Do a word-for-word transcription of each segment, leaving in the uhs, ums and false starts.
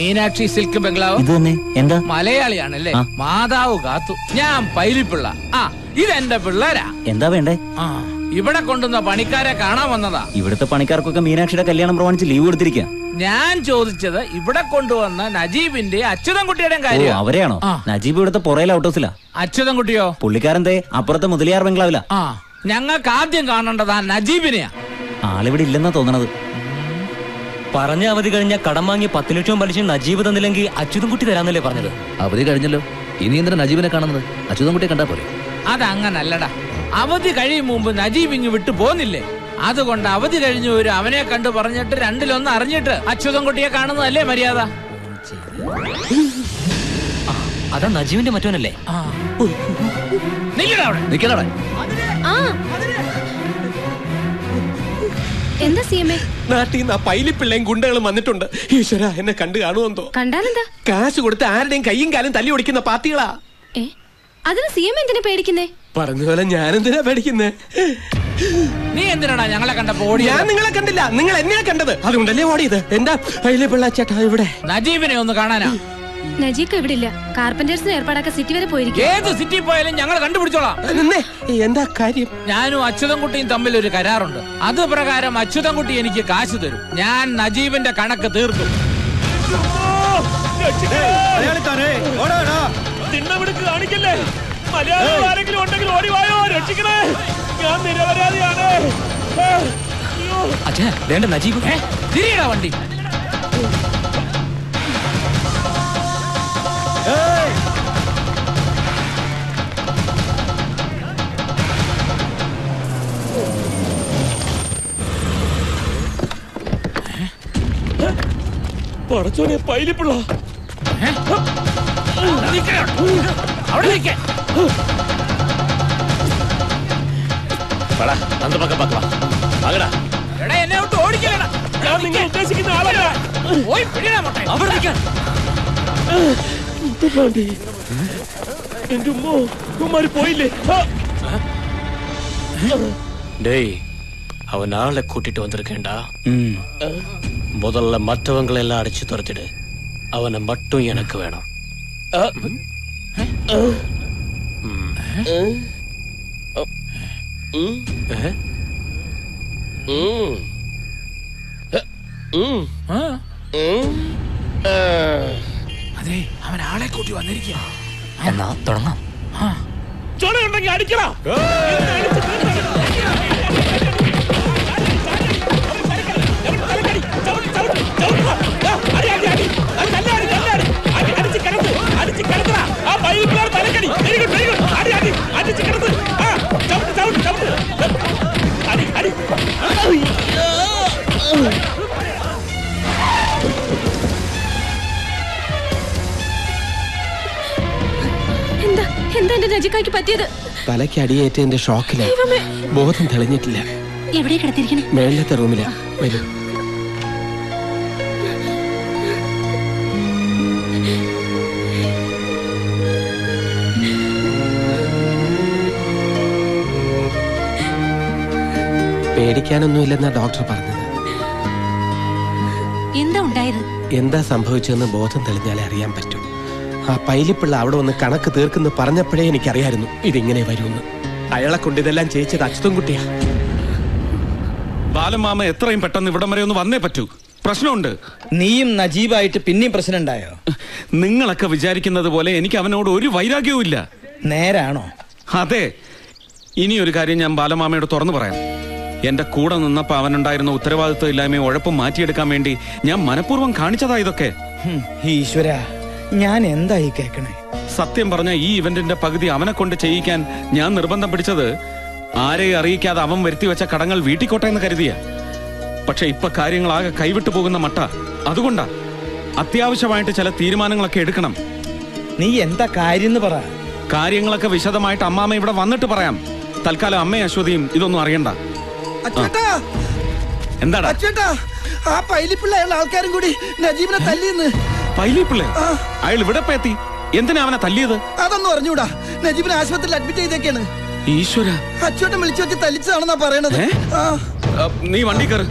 Meenakshi silk ബംഗ്ലാവ് ഇത് തന്നെ. എന്താ മലയാളിയാണല്ലേ? മാതാവ് കാത്തു. ഞാൻ പൈലിപ്പിള്ള. ആ ഇതെന്റെ പിള്ളേരാ. എന്താ വേണ്ടേ? ആ ഇവിടെ കൊണ്ടുവന്ന പണിക്കാരെ കാണാൻ വന്നതാ. ഇവിടുത്തെ പണിക്കാർക്കൊക്കെ മീനാക്ഷിയുടെ കല്യാണം പ്രമാണിച്ച് ലീവ് കൊടുത്തിരിക്കുക. ഞാൻ ചോദിച്ചത് ഇവിടെ കൊണ്ടുവന്ന നജീബിന്റെ അച്യുതൻകുട്ടിയുടെ കാര്യം. അവരെയാണോ? നജീബ് ഇവിടുത്തെ പുറയിലെ ഔട്ട് ഹൗസിലാ. അച്യുതൻകുട്ടിയോ? പുള്ളിക്കാരന്റെ അപ്പുറത്തെ മുതലിയാർ ബംഗ്ലാവിലാ. ആ ഞങ്ങൾക്ക് ആദ്യം കാണേണ്ടത് ആ നജീബിനെയാ. ആളിവിടെ ഇല്ലെന്നാ തോന്നണത്. പറഞ്ഞ അവധി കഴിഞ്ഞ കടം വാങ്ങി പത്ത് ലക്ഷം പലിശ നജീബ് തന്നില്ലെങ്കിൽ അച്യുതൻകുട്ടി തരാന്നല്ലേ പറഞ്ഞത്? അവധി കഴിഞ്ഞല്ലോ, ഇനി എന്തിനാ നജീബിനെ കാണുന്നത്? അച്യുതൻകുട്ടിയെ കണ്ടാ പോലെ. അതങ്ങനല്ലടാ, അവധി കഴിയും മുമ്പ് നജീബ് ഇങ്ങ് വിട്ടു പോന്നില്ലേ? അതുകൊണ്ട് അവധി കഴിഞ്ഞു ഒരു അവനെ കണ്ടു പറഞ്ഞിട്ട് രണ്ടിലൊന്ന് അറിഞ്ഞിട്ട് അച്യുതൻകുട്ടിയെ കാണുന്നതല്ലേ മര്യാദ? അതാ നജീബിന്റെ മറ്റോനല്ലേ? എന്താ സിയമേ? നാട്ടിൽ നിന്ന് ആ പൈലിപ്പിള്ളയും ഗുണ്ടകളും വന്നിട്ടുണ്ട്. ഈശ്വര, എന്നെ കണ്ടു കാണുമെന്തോ. കണ്ടാലെന്താ? കാശ് കൊടുത്ത് ആരുടെയും കയ്യും കാലും തല്ലി ഒടിക്കുന്ന പാർട്ടികളാ. അതിന് സിയം എന്തിനാ പേടിക്കുന്നേ? പറഞ്ഞപോലെ ഞാനെന്തിനാ പേടിക്കുന്നേ? നീ എന്തിനാടാ ഞങ്ങളെ കണ്ടപ്പോ ഓടിയത്? ഞാൻ നിങ്ങളെ കണ്ടില്ല, നിങ്ങൾ എന്നെയാ കണ്ടത്. അതുകൊണ്ടല്ലേ ഓടിയത്. എന്താ പൈലിപ്പിള്ള ചേട്ടാ ഇവിടെ? നജീബിനെ ഒന്ന് കാണാനാ. നജീബ് ഇവിടെ ഇല്ല. കാർപ്പന്റേഴ്സിന് ഏർപ്പാടാക്കാൻ സിറ്റി വരെ പോയിരിക്കും. ഏത് സിറ്റി പോയാലും ഞങ്ങൾ കണ്ടുപിടിച്ചോളാം. എന്താ കാര്യം? ഞാനും അച്യുതൻകുട്ടിയും തമ്മിൽ ഒരു കരാറുണ്ട്. അത് പ്രകാരം അച്യുതൻകുട്ടി എനിക്ക് കാശ് തരും. ഞാൻ നജീബിന്റെ കണക്ക് തീർത്തു. കാണിക്കല്ലേ, മലയാളം ആരെങ്കിലും ഉണ്ടെങ്കിൽ ഓടിവായോ, രക്ഷിക്കണേ, ഞാൻ നിരപരാധിയാണ്. വേണ്ട നജീബ്, തിരിയടാ വണ്ടി. പടച്ചോനെ, പൈലിപ്പിള്ള அவன் ஆளை கூட்டிட்டு வந்திருக்கேன்டா. முதல்ல மற்றவங்களை எல்லாம் அடிச்சு துரத்திடு. அவனை மட்டும் எனக்கு வேணும். അതെ, അവൻ ആളെ കൂട്ടി വന്നിരിക്കാം. എന്നാ തുടങ്ങാം. ചോടുണ്ടെങ്കിൽ അടിക്കണം. തലക്കടിയേറ്റതിന്റെ ഷോക്കില് ബോധം തെളിഞ്ഞിട്ടില്ല. എവിടെ കിടത്തിരിക്കണേ? മേലത്തെ റൂമില്. വരൂ. പേടിക്കാനൊന്നുമില്ലെന്നാ ഡോക്ടർ പറഞ്ഞത്. എന്താ ഉണ്ടായത്? എന്താ സംഭവിച്ചതെന്ന് ബോധം തെളിഞ്ഞാലേ അറിയാൻ പറ്റൂ. ആ പൈലിപ്പിള്ള അവിടെ ഒന്ന് കണക്ക് തീർക്കുന്നു പറഞ്ഞപ്പോഴേ എനിക്കറിയായിരുന്നു ഇതിങ്ങനെ വരുമെന്ന്. അയാളെ കൊണ്ട് ഇതെല്ലാം ചെയ്യിച്ചത് അച്യുതൻകുട്ടിയാ. ബാലമാമ എത്രയും പെട്ടെന്ന് ഇവിടം വരെ ഒന്ന് വന്നേ പറ്റൂ. പ്രശ്നമുണ്ട്. നീയും നജീബായിട്ട് പിന്നെയും പ്രശ്നം ഉണ്ടായോ? നിങ്ങളൊക്കെ വിചാരിക്കുന്നത് പോലെ എനിക്ക് അവനോട് ഒരു വൈരാഗ്യവും ഇല്ല. നേരാണോ? അതെ. ഇനി ഒരു കാര്യം ഞാൻ ബാലമാമയോട് തുറന്നു പറയാം. എന്റെ കൂടെ നിന്നപ്പോ അവനുണ്ടായിരുന്ന ഉത്തരവാദിത്വം ഇല്ലായ്മയും ഉഴപ്പും മാറ്റിയെടുക്കാൻ വേണ്ടി ഞാൻ മനഃപൂർവ്വം കാണിച്ചതാ ഇതൊക്കെ. ഈശ്വര, ഞാൻ എന്തായി കേക്കണേ? സത്യം പറഞ്ഞ ഈ ഇവന്റിന്റെ പകുതി അവനെ കൊണ്ട് ചെയ്യിക്കാൻ ഞാൻ നിർബന്ധം പിടിച്ചത് ആരെയും അറിയിക്കാതെ അവൻ വരുത്തി വെച്ച കടങ്ങൾ വീട്ടിക്കോട്ടെ എന്ന് കരുതിയ. പക്ഷെ ഇപ്പൊ കാര്യങ്ങളാകെ കൈവിട്ടു പോകുന്ന മട്ട. അതുകൊണ്ടാ അത്യാവശ്യമായിട്ട് ചില തീരുമാനങ്ങളൊക്കെ എടുക്കണം. നീ എന്താ കാര്യം പറ. കാര്യങ്ങളൊക്കെ വിശദമായിട്ട് അമ്മാമ്മ ഇവിടെ വന്നിട്ട് പറയാം. തൽക്കാലം അമ്മയും അശ്വതിയും ഇതൊന്നും അറിയണ്ട. എന്താടാ ആ പൈലിപ്പിള്ള ആൾക്കാരും കൂടി നജീബിനെ തല്ലിയെന്ന്? പൈലിപ്പിള്ള അയാൾ ഇവിടെ എത്തി? എന്തിനാ അവനെ തല്ലിയത്? അതൊന്നും അറിഞ്ഞൂടാ. നജീബിനെ ആശുപത്രിയിൽ അഡ്മിറ്റ് ചെയ്തേക്കാണ്. ഈശ്വര, അച്ഛനെ വിളിച്ചു വെച്ച് തല്ലിച്ചതാണെന്നാ പറയണത്. നീ വണ്ടി കയറ്.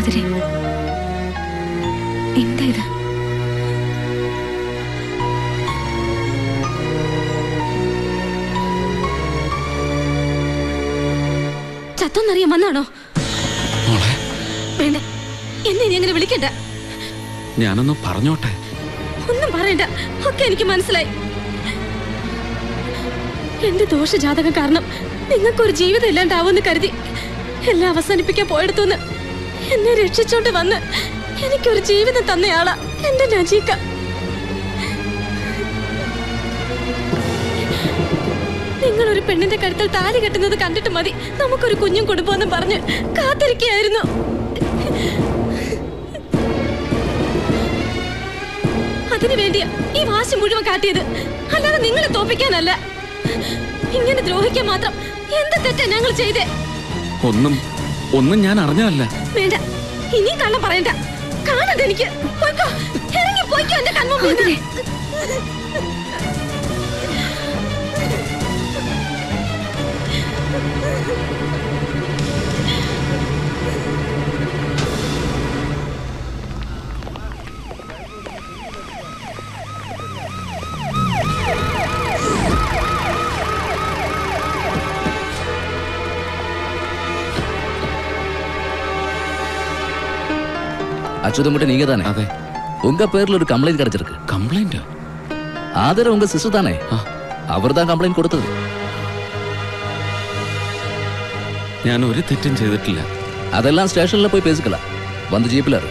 மாதிரி இந்த இது ചത്തൊന്നറിയാൻ വന്നാണോ? വേണ്ട, എന്നെ നീ അങ്ങനെ വിളിക്കണ്ട. ഞാനൊന്നും പറഞ്ഞോട്ടെ. ഒന്നും പറയണ്ട, ഒക്കെ എനിക്ക് മനസ്സിലായി. എന്റെ ദോഷജാതകം കാരണം നിങ്ങൾക്കൊരു ജീവിതം ഇല്ലാണ്ടാവുമെന്ന് കരുതി എല്ലാം അവസാനിപ്പിക്കാൻ പോയെടുത്തുനിന്ന് എന്നെ രക്ഷിച്ചോണ്ട് വന്ന് എനിക്കൊരു ജീവിതം തന്നയാളാ എന്റെ നജീക്ക. നിങ്ങളൊരു പെണ്ണിന്റെ കഴുത്തിൽ താലി കെട്ടുന്നത് കണ്ടിട്ട് മതി നമുക്കൊരു കുഞ്ഞും കൊടുക്കുമെന്ന് പറഞ്ഞ് കാത്തിരിക്കുകയായിരുന്നു. അതിനുവേണ്ടിയാ ഈ വാശി മുഴുവൻ കാട്ടിയത്, അല്ലാതെ നിങ്ങളെ തോപ്പിക്കാനല്ല. ഇങ്ങനെ ദ്രോഹിക്കാൻ മാത്രം എന്ത് തെറ്റാ ഞങ്ങൾ ചെയ്തേ? ഒന്നും ഒന്നും ഞാൻ അറിഞ്ഞതല്ല. വേണ്ട, ഇനിയും കള്ളം പറയണ്ട. കാണാതെനിക്ക് ഇറങ്ങി പോയിക്കോ എന്റെ കൺമുമ്പിൽ. அச்சுதன்குட்டி நீங்க தானே? அதே. உங்க பேர்ல ஒரு கம்ப்ளைண்ட் கிடைச்சிருக்கு. கம்ப்ளைண்ட்? ஆதர உங்க சிஸ்டர் தானே? அவர்தான் கம்ப்ளைண்ட் கொடுத்தது. ഞാൻ ഒരു തെറ്റും ചെയ്തിട്ടില്ല. അതെല്ലാം സ്റ്റേഷനിൽ പോയി പേസിക്കലാ. വന്ന് ജീപ്പിലാ.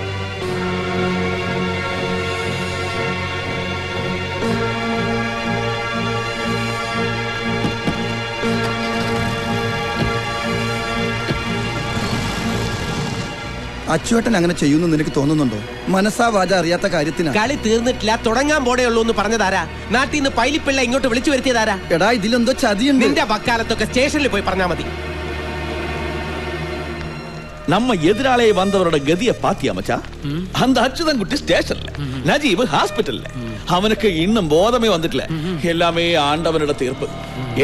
അച്ചുവേട്ടൻ അങ്ങനെ ചെയ്യുന്നു നിനക്ക് തോന്നുന്നുണ്ടോ? മനസ്സാ വാച അറിയാത്ത കാര്യത്തിന്. കളി തീർന്നിട്ടില്ല, തുടങ്ങാൻ പോടെയുള്ളൂ എന്ന് പറഞ്ഞതാരാ? നാട്ടിൽ നിന്ന് പൈലിപ്പിള്ള ഇങ്ങോട്ട് വിളിച്ചു വരുത്തിയതാരാ? എടാ, ഇതിലെന്തോ ചതിയുണ്ട്. നിന്റെ വക്കാലത്തൊക്കെ സ്റ്റേഷനിൽ പോയി പറഞ്ഞാൽ മതി. நம்ம எதிராலே வந்தவரோட கதியை பாத்தியா மச்சான்? அந்த அச்சுதன்குட்டி ஸ்டேஷன்ல, நஜீப் ஹாஸ்பிட்டல்ல. அவனுக்கு இன்னும் போதமே வந்துட்டல. எல்லாமே ஆண்டவனோட தீர்ப்பு.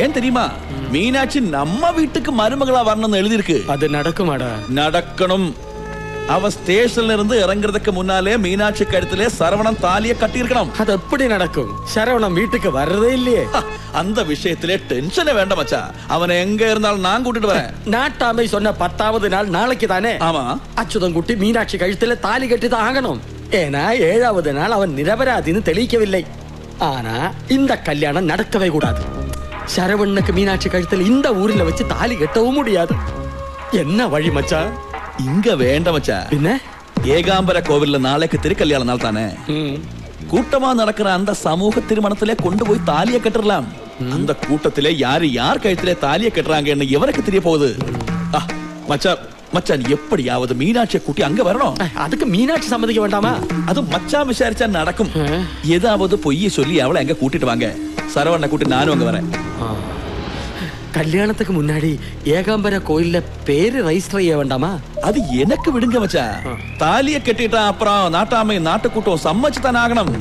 ஏன் தெரியுமா? மீனாட்சி நம்ம வீட்டுக்கு மருமகளா வரணும்னு எழுதி இருக்கு. அது நடக்குமாடா? நடக்கணும். அவ ஸ்டேஷன்ல இருந்து இறங்குறதுக்கு முன்னாலே மீனாட்சி கழுத்திலே சரவணன் தாலியை கட்டி இருக்கணும். அது எப்படி நடக்கும்? சரவணன் வீட்டுக்கு வரதே இல்லையே. அந்த விஷயத்திலே டென்ஷனே வேண்டாம் மச்சான். அவனை எங்க இருந்தாலும் நான் கூட்டிட்டு வரேன். நாட்டாமை சொன்ன பத்தாவது நாள் நாளைக்கு தானே? ஆமா. அச்சுதன்குட்டி மீனாட்சி கழுத்திலே தாலி கட்டி தான் ஆகணும். ஏன்னா ஏழாவது நாள் அவன் நிரபராதின்னு தெளிக்கவில்லை. ஆனா இந்த கல்யாணம் நடக்கவே கூடாது. சரவணனுக்கு மீனாட்சி கழுத்தில் இந்த ஊர்ல வச்சு தாலி கட்டவும் முடியாது. என்ன வழி மச்சான்? இங்க வேண்டாம் மச்சான். பின்ன ஏகாம்பர கோவில்ல நாளைக்கு திருக்கல்யாண நாள் தானே? கூட்டமா நடக்கிற அந்த சமூக திருமணத்திலே கொண்டு போய் தாலியை கட்டலாம். அந்த கூட்டத்திலே யாரு யார் கழுத்திலே தாலியை கட்டுறாங்கன்னு எவருக்கு தெரிய போகுது? மச்சான் மச்சான் எப்படியாவது மீனாட்சியை கூட்டி அங்க வரணும். அதுக்கு மீனாட்சி சம்மதிக்க வேண்டாமா? அது மச்சான் விசாரிச்சா நடக்கும். ஏதாவது பொய்யை சொல்லி அவளை அங்க கூட்டிட்டு வாங்க. சரவண்ண கூட்டி நானும் அங்க வரேன். கல்யாணத்துக்கு முன்னாடி ஏகாம்பர கோயில்ல பேரு ரெஜிஸ்டர் செய்ய வேண்டாமா? அது எனக்கு விடுங்க மச்சான். தாலியை கட்டிட்டா அப்புறம் நாட்டாமை நாட்டுக்கூட்டம் சம்மதிச்சு தான் ஆகணும்.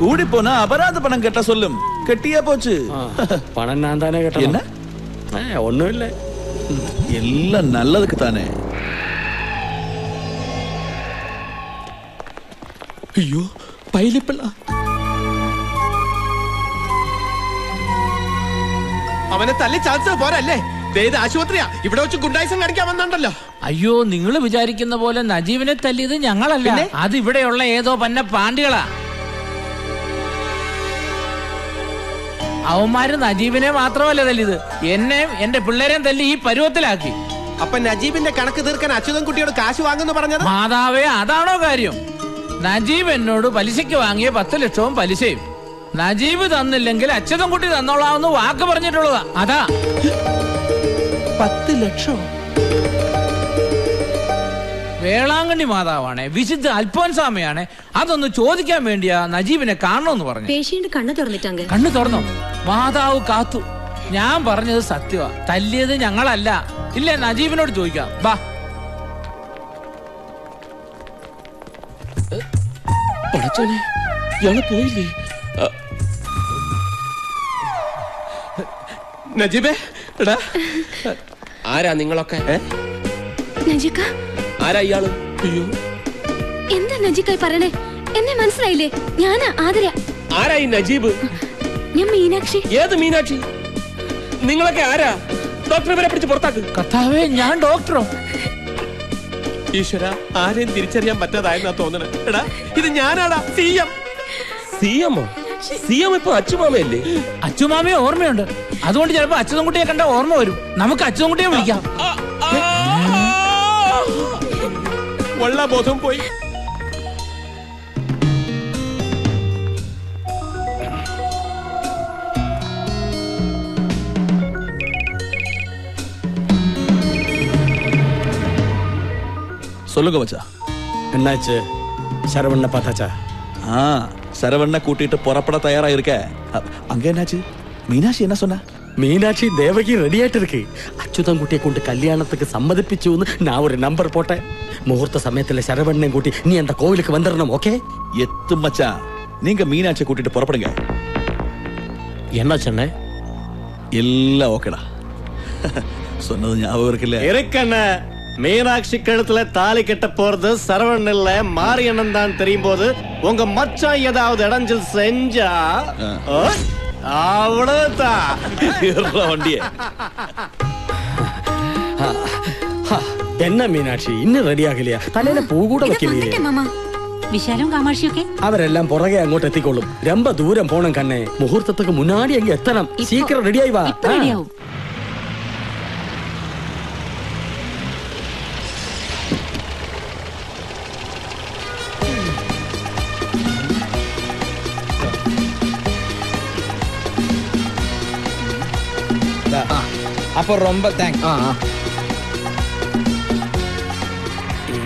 கூடி போனா அபராத பணம் கட்ட சொல்லும். கட்டியா போச்சு. பணம் நான் தானே கட்டணும். என்ன? ஒண்ணும் இல்லை, எல்லாம் நல்லதுக்கு தானே. ஐயோ பைலிப்பலாம். അവനെ തല്ലി ചാൻസ് പോരല്ലേ? ആശുപത്രിയാ, ഇവിടെ വെച്ച് ഗുണ്ടായിസം കാണിക്കാൻ വന്നിട്ടുണ്ടല്ലോ. അയ്യോ, നിങ്ങൾ വിചാരിക്കുന്ന പോലെ നജീബിനെ തല്ലിയത് ഞങ്ങളല്ല. അത് ഇവിടെയുള്ള ഏതോ പന്ന പാണ്ടികളാ. അവന്മാര് നജീബിനെ മാത്രമല്ല തല്ലിയത്, എന്നെയും എന്റെ പിള്ളേരെയും തല്ലി ഈ പരുവത്തിലാക്കി. അപ്പൊ നജീബിന്റെ കണക്ക് തീർക്കാൻ അച്യുതൻകുട്ടിയോട് കാശ് വാങ്ങുന്നു പറഞ്ഞത്? മാതാവേ, അതാണോ കാര്യം? നജീബ് എന്നോട് പലിശയ്ക്ക് വാങ്ങിയ പത്ത് ലക്ഷവും പലിശയും നജീബ് തന്നില്ലെങ്കിൽ അച്യുതൻകുട്ടി തന്നോളാമെന്ന് വാക്ക് പറഞ്ഞിട്ടുള്ളതാ. അതാ പത്ത് ലക്ഷം. വേളാങ്കണ്ണി മാതാവാണേ, വിശുദ്ധ അൽഫോൻസാമയാണ്. അതൊന്ന് ചോദിക്കാൻ വേണ്ടിയാ നജീബിനെ കാണണമെന്ന് പറഞ്ഞു. കണ്ണു തുറന്നിട്ടാ? കണ്ണു തുറന്നു. മാതാവ് കാത്തു. ഞാൻ പറഞ്ഞത് സത്യമാ, തല്ലിയത് ഞങ്ങളല്ല. ഇല്ല, നജീബിനോട് ചോദിക്കാം. ബാ. പടച്ചോനെ, ഇയാള് പോയില്ലേ? നജീബേ, ആരാ നിങ്ങളൊക്കെ? ആരാ ഇയാള്? അയ്യോ എന്താ നജീബ് കൈ പറയണേ? എന്നെ മനസ്സിലായില്ലേ? ഞാൻ ആദരാ. ആരായി നജീബ്? ഞാൻ മീനാക്ഷി. ഏത് മീനാക്ഷി? നിങ്ങളൊക്കെ ആരാ? ഡോക്ടറെ വരെ പിടിച്ച് പുറത്താക്ക്. കർത്താവേ, ഞാൻ ഡോക്ടറോ? ഈശ്വര, ആരെയും തിരിച്ചറിയാൻ പറ്റാതായെന്നാ തോന്നണേ. എടാ, ഇത് ഞാനാടാ സിഎം. സിഎമ്മോ? സിഎം ഇപ്പൊ അച്ചുമാമയല്ലേ? അച്ചുമാമയെ ഓർമ്മയുണ്ട്. അതുകൊണ്ട് ചിലപ്പോ അച്യുതൻകുട്ടിയെ കണ്ട ഓർമ്മ വരും. നമുക്ക് അച്യുതൻകുട്ടിയെ വിളിക്കാം. വള്ള ബോധം പോയി. சொல்லுங்க மச்சா, என்னாச்சு? சரவண்ண பார்த்தாச்சா? ஆ, சரவண்ண கூட்டிட்டு புறப்பட தயாரா இருக்க. அங்க என்னாச்சு? மீனாட்சி என்ன சொன்னா? மீனாட்சி தேவகி ரெடி ஆயிட்டு இருக்கு. அச்சுதன்குட்டியை கொண்டு கல்யாணத்துக்கு சம்மதிப்பிச்சுன்னு நான் ஒரு நம்பர் போட்டேன். முகூர்த்த சமயத்துல சரவண்ணன் கூட்டி நீ அந்த கோவிலுக்கு வந்துடணும். ஓகே எத்து மச்சா, நீங்க மீனாட்சியை கூட்டிட்டு புறப்படுங்க. என்ன சொன்ன? எல்லாம் ஓகேடா. சொன்னது ஞாபகம் இருக்குல்ல? இருக்கண்ணே, மீனாட்சி கழுத்துல தாலி கட்ட போறது சரவணன் இல்ல மாரியண்ணன் தான். தெரியும் போது உங்க மச்சான் ஏதாவது இடைஞ்சல் செஞ்சா அவ்வளவுதான். என்ன மீனாட்சி இன்னும் ரெடி ஆகலையா? தலையில பூ கூட வைக்கலையா? വിശാലവും കാമാക്ഷിയൊക്കെ അവരെല്ലാം പുറകെ അങ്ങോട്ട് എത്തിക്കോളും. രമ്പ ദൂരം പോണം കണ്ണേ. മുഹൂർത്തത്തിക്ക് മുന്നാടി അങ്ങ് എത്തണം. സീക്രം റെഡിയായി വാ. റെഡിയാവും. அப்போ ரொம்ப தேங்க்ஸ். ஆ,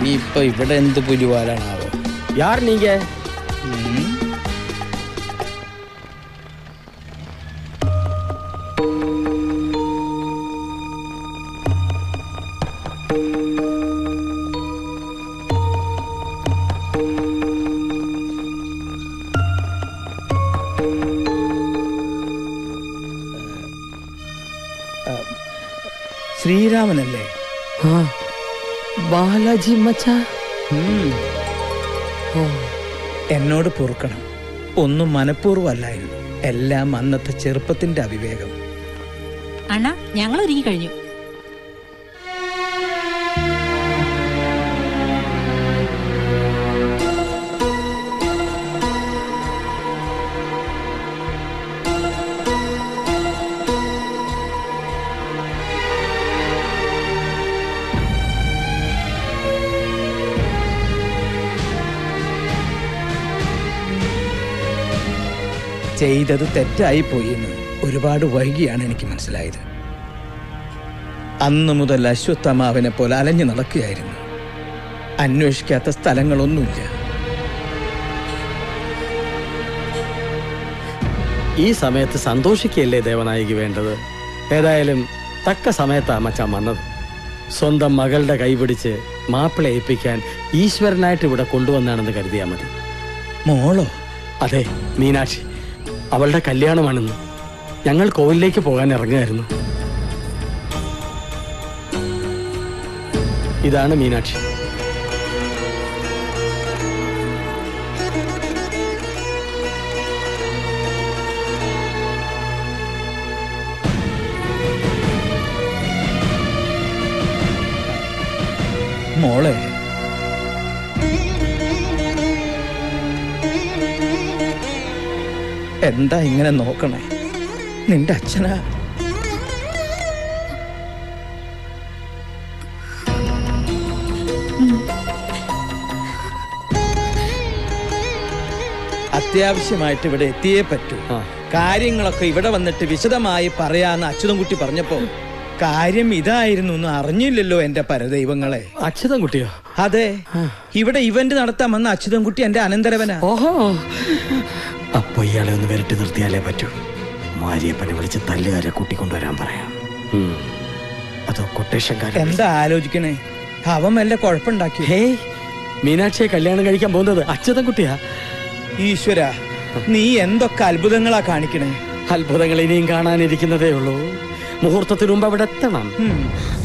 நீ இப்போ இவட எந்த புரிவாளானாவோ? யார் நீங்க? ശ്രീരാമനല്ലേ? ബാലാജി മച്ച, എന്നോട് പൊറുക്കണം. ഒന്നും മനഃപൂർവ്വമല്ലായിരുന്നു. എല്ലാം അന്നത്തെ ചെറുപ്പത്തിന്റെ അവിവേകം. അണ്ണാ, ഞങ്ങൾ ഒരുങ്ങി കഴിഞ്ഞു. ചെയ്തത് തെറ്റായി പോയിന്ന് ഒരുപാട് വൈകിയാണ് എനിക്ക് മനസ്സിലായത്. അന്നു മുതൽ അശ്വത്ഥമാവിനെ പോലെ അലഞ്ഞു നടക്കുകയായിരുന്നു. അന്വേഷിക്കാത്ത സ്ഥലങ്ങളൊന്നുമില്ല. ഈ സമയത്ത് സന്തോഷിക്കല്ലേ ദേവനായിക്ക് വേണ്ടത്. ഏതായാലും തക്ക സമയത്താ മച്ചാൻ വന്നത്. സ്വന്തം മകളുടെ കൈപിടിച്ച് മാപ്പിള ഏൽപ്പിക്കാൻ ഈശ്വരനായിട്ട് ഇവിടെ കൊണ്ടുവന്നാണെന്ന് കരുതിയാൽ മതി. മോളോ? അതെ, മീനാക്ഷി. അവളുടെ കല്യാണമാണെന്ന് ഞങ്ങൾ കോവിലേക്ക് പോകാൻ ഇറങ്ങുകയായിരുന്നു. ഇതാണ് മീനാക്ഷി. മോളെ, എന്താ ഇങ്ങനെ നോക്കണേ? നിന്റെ അച്ഛനാ. അത്യാവശ്യമായിട്ട് ഇവിടെ എത്തിയേ പറ്റൂ. കാര്യങ്ങളൊക്കെ ഇവിടെ വന്നിട്ട് വിശദമായി പറയാന്ന് അച്യുതൻകുട്ടി പറഞ്ഞപ്പോ കാര്യം ഇതായിരുന്നു എന്ന് അറിഞ്ഞില്ലല്ലോ എന്റെ പരദൈവങ്ങളെ. അച്യുതൻകുട്ടിയോ? അതെ, ഇവിടെ ഇവന്റ് നടത്താൻ വന്ന അച്യുതൻകുട്ടി എന്റെ അനന്തരവനാ. ഓഹോ, അപ്പൊ ഇയാളെ ഒന്ന് വരട്ടി നിർത്തിയാലേ പറ്റൂ. മാരിയപ്പനെ വിളിച്ച് തല്ലുകാരെ കൂട്ടിക്കൊണ്ടുവരാൻ പറയാം. അതോ കൊട്ടേഷൻകാരൻ? എന്താ ആലോചിക്കണേ? അവൻ വല്ല കുഴപ്പമുണ്ടാക്കി. ഹേ, മീനാക്ഷിയെ കല്യാണം കഴിക്കാൻ പോകുന്നത് അച്യുതൻകുട്ടിയാ. ഈശ്വര, നീ എന്തൊക്കെ അത്ഭുതങ്ങളാ കാണിക്കണേ. അത്ഭുതങ്ങൾ ഇനിയും കാണാനിരിക്കുന്നതേ ഉള്ളൂ. മുഹൂർത്തത്തിന് മുമ്പ് അവിടെ എത്തണം.